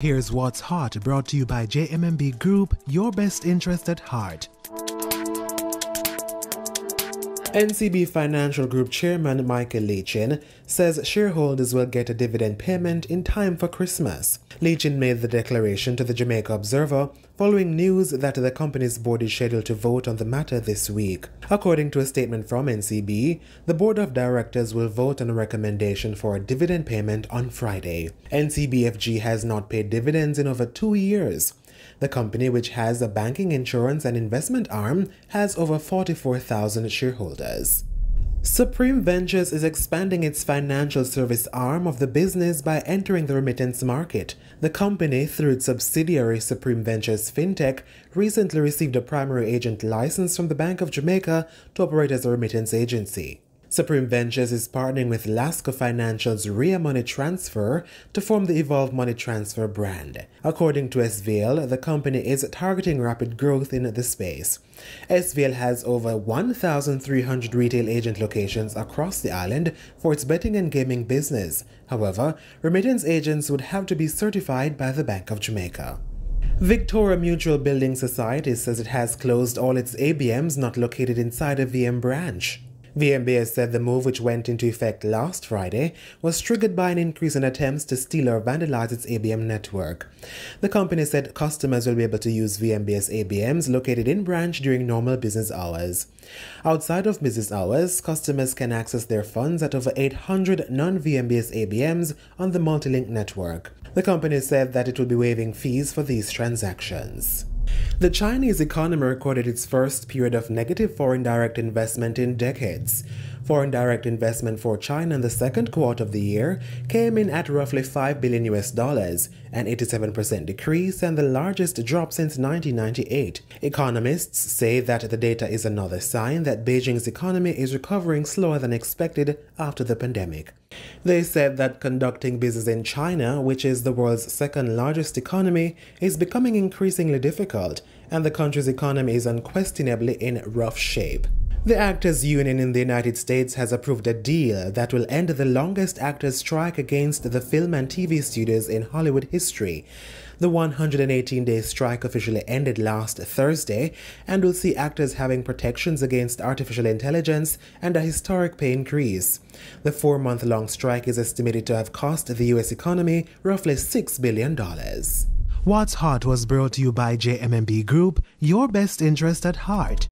Here's What's Hot, brought to you by JMMB Group, your best interest at heart. NCB Financial Group Chairman Michael Lee-Chin says shareholders will get a dividend payment in time for Christmas. Lee-Chin made the declaration to the Jamaica Observer following news that the company's board is scheduled to vote on the matter this week. According to a statement from NCB, the board of directors will vote on a recommendation for a dividend payment on Friday. NCBFG has not paid dividends in over 2 years. The company, which has a banking, insurance, and investment arm, has over 44,000 shareholders. Supreme Ventures is expanding its financial service arm of the business by entering the remittance market. The company, through its subsidiary Supreme Ventures FinTech, recently received a primary agent license from the Bank of Jamaica to operate as a remittance agency. Supreme Ventures is partnering with Lasco Financial's RIA Money Transfer to form the Evolve Money Transfer brand. According to SVL, the company is targeting rapid growth in the space. SVL has over 1,300 retail agent locations across the island for its betting and gaming business. However, remittance agents would have to be certified by the Bank of Jamaica. Victoria Mutual Building Society says it has closed all its ABMs not located inside a VM branch. VMB has said the move, which went into effect last Friday, was triggered by an increase in attempts to steal or vandalize its ABM network. The company said customers will be able to use VMB's ABMs located in branch during normal business hours. Outside of business hours, customers can access their funds at over 800 non-VMB's ABMs on the Multilink network. The company said that it will be waiving fees for these transactions. The Chinese economy recorded its first period of negative foreign direct investment in decades. Foreign direct investment for China in the second quarter of the year came in at roughly $5 billion, an 87% decrease and the largest drop since 1998. Economists say that the data is another sign that Beijing's economy is recovering slower than expected after the pandemic. They said that conducting business in China, which is the world's second largest economy, is becoming increasingly difficult, and the country's economy is unquestionably in rough shape. The Actors' Union in the United States has approved a deal that will end the longest actors' strike against the film and TV studios in Hollywood history. The 118-day strike officially ended last Thursday and will see actors having protections against artificial intelligence and a historic pay increase. The 4-month-long strike is estimated to have cost the U.S. economy roughly $6 billion. What's Hot was brought to you by JMMB Group, your best interest at heart.